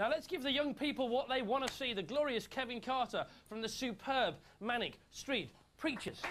Now let's give the young people what they want to see, the glorious Kevin Carter from the superb Manic Street Preachers.